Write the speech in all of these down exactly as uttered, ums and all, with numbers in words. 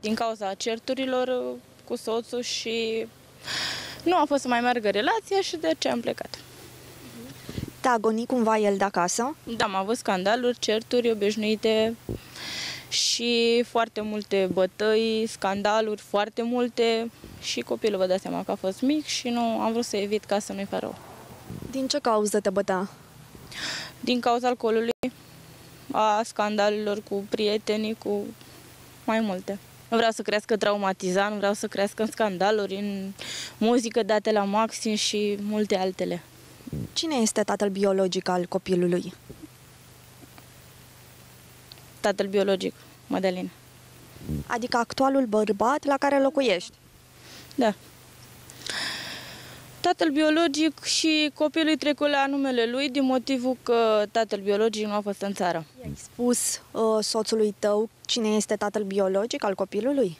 din cauza certurilor cu soțul și nu a fost să mai meargă relația și de ce am plecat. Te-a agonit cumva el de acasă? Da, am avut scandaluri, certuri obișnuite și foarte multe bătăi, scandaluri foarte multe și copilul, vă dați seama că a fost mic și nu am vrut să evit ca să nu-i fac rău. Din ce cauză te bătea? Din cauza alcoolului, a scandalurilor cu prietenii, cu mai multe. Nu vreau să crească traumatizat, nu vreau să crească în scandaluri, în muzică date la maxim și multe altele. Cine este tatăl biologic al copilului? Tatăl biologic, Mădălin. Adică actualul bărbat la care locuiești? Da. Tatăl biologic și copilul trecul la numele lui din motivul că tatăl biologic nu a fost în țară. I-ai spus uh, soțului tău cine este tatăl biologic al copilului?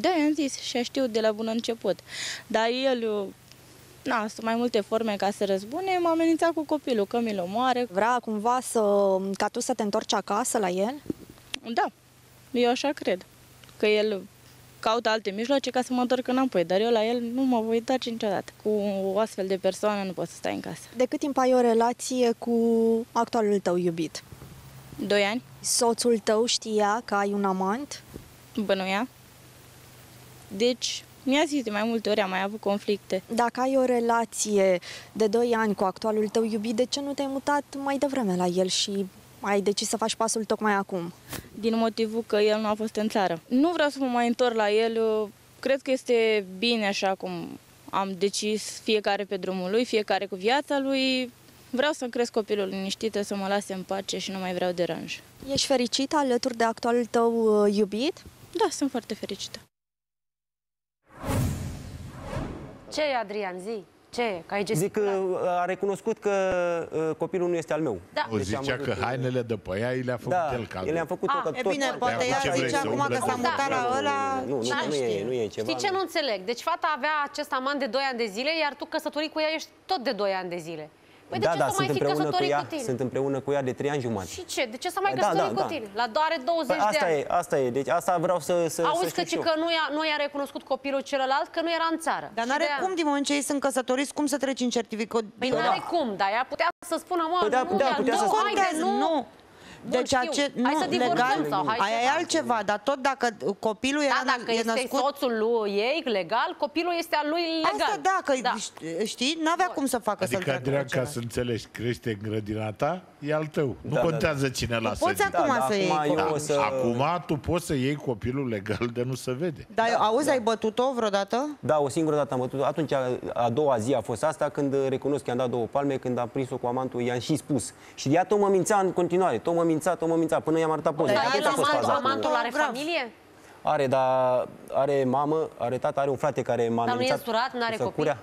Da, i-am zis și a știut de la bun început. Dar el, na, sunt mai multe forme ca să răzbune, m-a amenințat cu copilul, că mi-l omoare. Vrea cumva să, ca tu să te întorci acasă la el? Da, eu așa cred, că el caută alte mijloace ca să mă întorc înapoi, dar eu la el nu mă voi uita niciodată. Cu o astfel de persoană nu poți să stai în casă. De cât timp ai o relație cu actualul tău iubit? Doi ani. Soțul tău știa că ai un amant? Bănuia. Deci, mi-a zis de mai multe ori, am mai avut conflicte. Dacă ai o relație de doi ani cu actualul tău iubit, de ce nu te-ai mutat mai devreme la el și ai decis să faci pasul tocmai acum? Din motivul că el nu a fost în țară. Nu vreau să mă mai întorc la el, cred că este bine așa cum am decis, fiecare pe drumul lui, fiecare cu viața lui. Vreau să-mi cresc copilul liniștită, să mă lase în pace și nu mai vreau deranj. Ești fericită alături de actualul tău iubit? Da, sunt foarte fericită. Ce e, Adrian, zi? Ce e? Că ai gestit? Zic că a recunoscut că copilul nu este al meu. Da. Deci zicea că hainele de pe ea i le-a făcut da, el cadou. Le-am făcut a, tot, e bine, tot poate ea zice acum că s-a mutat la ăla. Nu, nu, nu, nu, e, nu e ceva. Știi ce nu înțeleg? Deci fata avea acest amant de doi ani de zile, iar tu căsătorit cu ea ești tot de doi ani de zile. Păi da, de ce da, sunt mai fi căsătorit cu, cu tine? Sunt împreună cu ea de trei ani jumate. Și ce? De ce s-a mai da, căsătorit da, cu tine? La doare douăzeci păi de asta ani. E, asta e, deci asta vreau să... să Auzi să că, că nu, i-a, nu i-a recunoscut copilul celălalt, că nu era în țară. Dar n-are cum, din moment ce ei sunt căsătoriți, cum să treci în certificat? Păi n-are cum, dar ea putea să spună, mă, păi da, nu, da, putea nu, să haide, nu... nu. Deci ace... nu, hai să divorțăm sau hai aia e altceva, dar tot dacă copilul era da, dacă e născut... este soțul lui ei legal, copilul este al lui legal. Asta da, că da. Știi, n-avea cum să facă să-l treacă. Adică, Adrian, ca să înțelegi, crește în grădina ta, e al tău. Da, nu da, contează da. Cine lasă. Poți acum da, să iei acum, da. Să... acum tu poți să iei copilul legal de nu se vede. Dar da, auzi, da. Ai bătut-o vreodată? Da, o singură dată am bătut-o. Atunci, a, a doua zi a fost asta, când recunosc că i-am dat două palme, când am prins-o cu amantul, i-am și spus. Și ea tot mă mințea în continuare, tot mă mințea, tot mă mințea, până i-am arătat poze. Dar el amantul, amantul are familie? Are, dar are mamă, are tată, are un frate care m-a mințat. Dar nu e surat, nu are copii?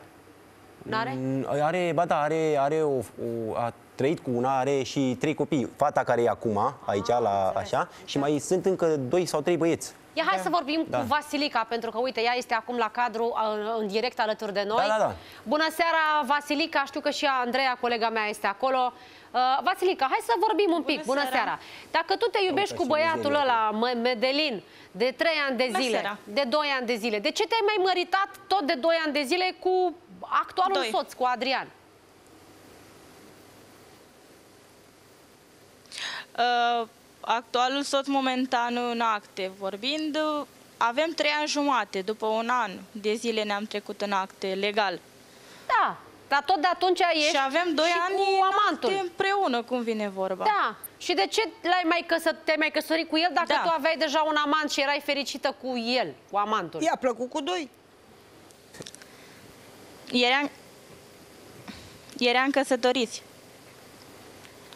N-are? Are, ba da, are, are o, o, a trăit cu una, are și trei copii. Fata care e acum, aici, ah, la, așa, și mai sunt încă doi sau trei băieți. Ia hai da. Să vorbim da. Cu Vasilica, pentru că, uite, ea este acum la cadru, în direct alături de noi. Da, da, da. Bună seara, Vasilica, știu că și Andreea, colega mea, este acolo. Uh, Vasilica, hai să vorbim un pic. Bună, Bună seara. seara! Dacă tu te iubești Bună cu băiatul ăla, Mădălin, de trei ani de zile, Bună de doi ani de zile, de ce te-ai mai măritat tot de doi ani de zile cu actualul doi. soț, cu Adrian? Uh, actualul soț momentan, în acte vorbind, avem trei ani jumate, după un an de zile ne-am trecut în acte legal. Da, dar tot de atunci ești și avem doi ani cu amantul. Împreună, cum vine vorba. Da, și de ce te-ai mai, căsă, te mai căsătorit cu el dacă da. Tu aveai deja un amant și erai fericită cu el, cu amantul? I-a plăcut cu doi. Eram, eram căsătoriți.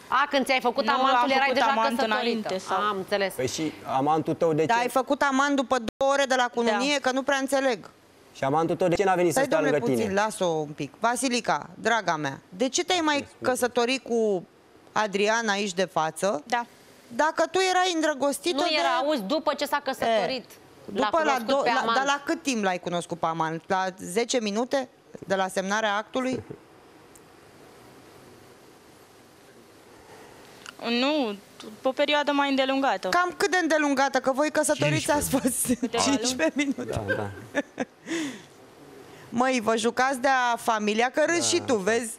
A, când ți-ai făcut nu, amantul, erai făcut deja amant căsătorită. Sau... am înțeles. Păi și amantul tău de ce? Dar ai făcut amant după două ore de la cununie, da. Că nu prea înțeleg. Și amantul tău de ce n-a venit stai să stea lângă tine? Las-o un pic. Vasilica, draga mea, de ce te-ai mai căsătorit cu Adrian aici de față? Da. Dacă tu erai îndrăgostită nu de... era, auzi, după ce s-a căsătorit. E, după la, do... la dar la cât timp l-ai cunoscut pe amant? La zece minute? De la semnarea actului? Nu, pe o perioadă mai îndelungată. Cam cât de îndelungată? Că voi căsătoriți ați fost cincisprezece minute. Da, da. Măi, vă jucați de-a familia, că râzi da, și tu, vezi?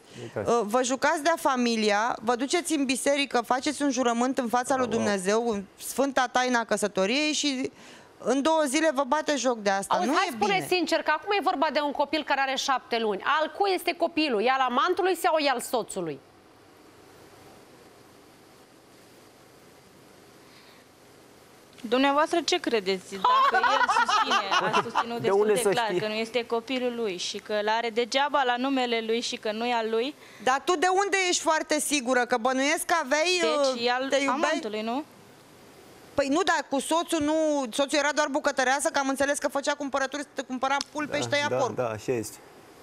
Vă jucați de-a familia, vă duceți în biserică, faceți un jurământ în fața da, lui Dumnezeu, în sfânta taina căsătoriei și în două zile vă bate joc de asta. Auzi, nu hai e spune bine. Sincer că acum e vorba de un copil care are șapte luni. Al cui este copilul? E al amantului sau e al soțului? Dumneavoastră ce credeți? Dacă el susține, a susținut destul de, de clar știi? Că nu este copilul lui și că îl are degeaba la numele lui și că nu e al lui. Dar tu de unde ești foarte sigură? Că bănuiesc că aveai... Deci e al amantului, nu? Păi nu, dar cu soțul nu... Soțul era doar bucătăreasă, că am înțeles că făcea cumpărături, să cumpăra pulpe da, și tăia da, porc. Da, așa este.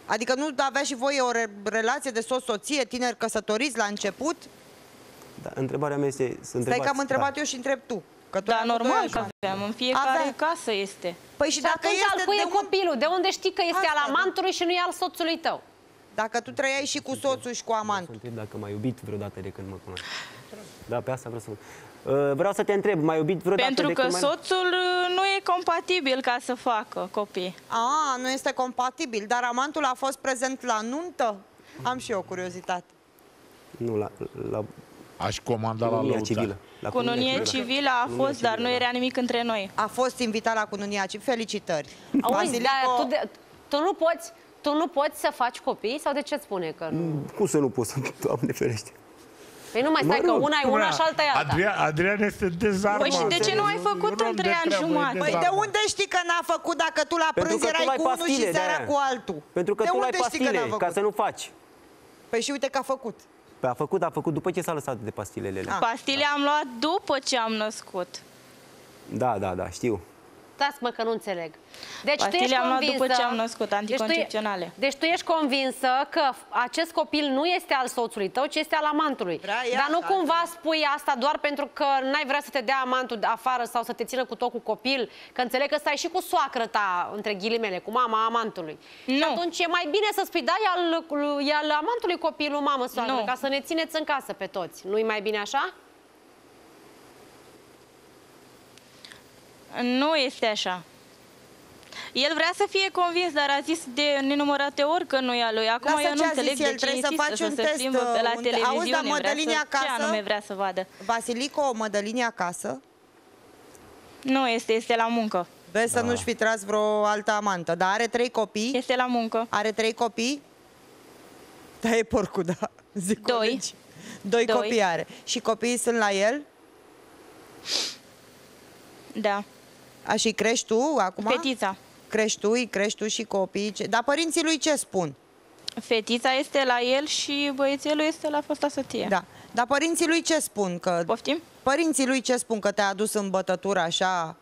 Adică nu avea și voi o re relație de soț-soție, tineri căsătoriți la început? Da, întrebarea mea este... Stai că am întrebat da. Eu și întreb tu. Că da, normal că aveam, în fiecare avea. Casă este. Păi și, și dacă este de un... copilul, de unde știi că este asta, al amantului și nu e al soțului tău? Dacă tu trăiai și cu soțul și cu amantul. Vreau să întreb dacă m-ai iubit vreodată de când mă cunoști. Da, pe asta vreau să... Uh, vreau să te întreb, m-ai iubit vreodată Pentru de că când soțul mai... nu e compatibil ca să facă copii. A, nu este compatibil, dar amantul a fost prezent la nuntă? Am și eu curiozitate. Nu, la... la... Aș comanda la lăuta. Civilă. La cununie, cununie civilă, civilă a cununie fost, civilă, dar nu era nimic între noi. A fost invitat la cununia civilă. Felicitări. Auzi, Vasilico... tu, de, tu, nu poți, tu nu poți să faci copii? Sau de ce spune că nu? Cum să nu poți? Doamne ferește. Păi nu mai stai că una e una și alta e alta. Adrian, Adrian este dezarmat. Păi și de ce nu ai făcut în trei ani jumate? Păi de unde știi că n-a făcut dacă tu la prânz erai cu unul și seara cu altul? Pentru că tu ai pastile, ca să nu faci. Păi și uite că a făcut. A făcut, a făcut după ce s-a lăsat de pastilele. Ah. Pastile am luat după ce am născut. Da, da, da, știu. Stați-mă că nu înțeleg. Deci pastile tu ești am convinsă, luat după ce am născut, anticoncepționale. Deci tu, deci tu ești convinsă că acest copil nu este al soțului tău, ci este al amantului. Vrea ea, dar nu așa, cumva spui asta doar pentru că n-ai vrea să te dea amantul afară sau să te țină cu tot cu copil, că înțeleg că stai și cu soacră ta, între ghilimele, cu mama amantului. Nu. Și atunci e mai bine să spui, da, e al, e al amantului copilul, mamă, soacră, nu. Ca să ne țineți în casă pe toți. Nu-i mai bine așa? Nu este așa. El vrea să fie convins, dar a zis de nenumărate ori că nu e a lui. Acum lasă eu nu înțeleg de ce insistă să se plimbă pe la televiziune. Auzi, da, acasă, ce anume vrea să vadă? Vasilico, Mădălin acasă? Nu este, este la muncă. Vezi să da. Nu-și fi tras vreo altă amantă. Dar are trei copii? Este la muncă. Are trei copii? Da, e porcul, da. Zic Doi. Colegi. Doi, Doi copii are. Și copiii sunt la el? Da. A, și crești tu acum? Fetița. Crești tu, crești tu și copiii. Dar părinții lui ce spun? Fetița este la el și băiețelul este la fosta soție. Da. Dar părinții lui ce spun? Că... Poftim? Părinții lui ce spun? Că te-a adus în bătătură așa,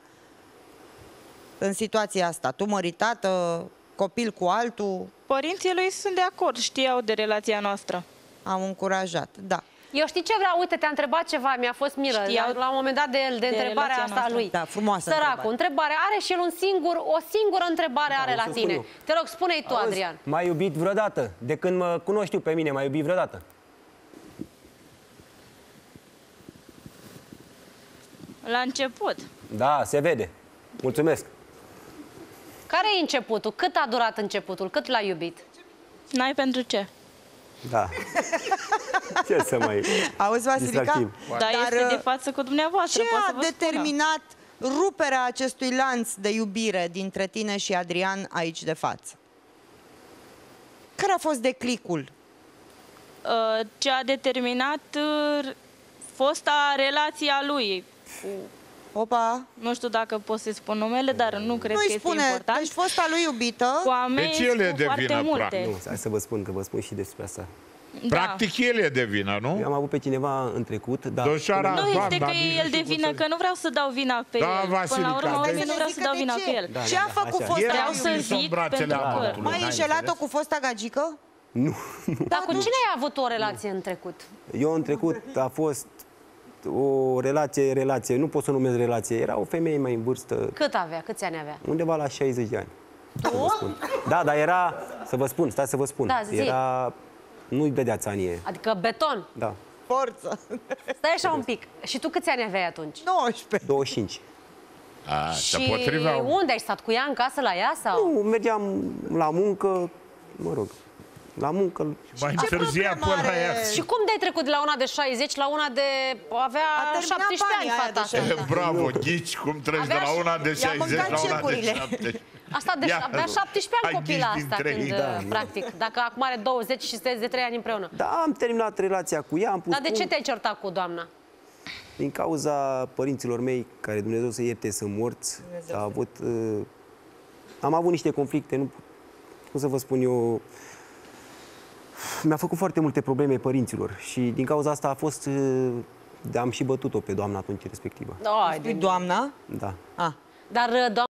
în situația asta? Tu măritată, copil cu altul? Părinții lui sunt de acord, știau de relația noastră. Am încurajat, da. Eu știi ce vreau? Uite, te-a întrebat ceva, mi-a fost miră la, la un moment dat de, de, de întrebarea asta noastră. Lui. Da, frumoasă săracul, întrebare. Are și el un singur, o singură întrebare da, are la tine. Eu. Te rog, spune-i tu, auzi, Adrian. M-ai iubit vreodată? De când mă cunoști tu pe mine, m-ai iubit vreodată? La început. Da, se vede. Mulțumesc. Care e începutul? Cât a durat începutul? Cât l-ai iubit? N-ai pentru ce? Da. Ce să mai... Auzi, Vasilica? Dar, Dar este de față cu dumneavoastră. Ce a determinat spună? Ruperea acestui lanț de iubire dintre tine și Adrian aici de față? Care a fost declicul? Ce a determinat fosta relația lui cu... Opa. Nu știu dacă pot să-i spun numele, dar nu cred nu că este spune, important. Deci fosta lui iubită. Cu deci el e de vină, practic. Nu, hai să vă spun, că vă spun și despre asta. Da. Practic el e de vină, nu? Eu am avut pe cineva în trecut, dar... Nu este da, că da, el de vină, că nu vreau să dau vina pe da, el. Vasilica, până la urmă, de... nu vreau să dau vina pe el. Da, da, ce a făcut așa. Fosta vreau să zic pentru că... Mai înșelat-o cu fosta gagică? Nu. Dar cu cine ai avut o relație în trecut? Eu în trecut a fost... O relație, relație, nu pot să numesc relație. Era o femeie mai în vârstă. Cât avea? Câți ani avea? Undeva la șaizeci de ani. Tu? Da, dar era, să vă spun, stai să vă spun da, era, nu-i dădea țanie. Adică beton? Da. forță. Stai așa un pic. Și tu câți ani aveai atunci? nouăsprezece. douăzeci și cinci. A, și unde ai stat cu ea? În casă la ea? Sau? Nu, mergeam la muncă, mă rog, la muncă. Și mai întârzia până la ea. Și cum de-ai trecut de la una de șaizeci la una de... avea șaptești ani fata asta. Bravo, ghici, cum treci de la una de șaizeci la una de șaptești. Asta de avea șaptești ani copila asta, când, da, practic, da. Dacă acum are douăzeci și sunteți de trei ani împreună. Da, am terminat relația cu ea, am pus... Dar de ce te-ai certat cu doamna? Din cauza părinților mei, care Dumnezeu să ierte, sunt morți, a avut, uh, am avut niște conflicte, nu, cum să vă spun eu, mi-a făcut foarte multe probleme părinților și din cauza asta a fost, uh, am și bătut-o pe doamna atunci respectivă. Ai, doamna? Da. Ah. Dar doamna...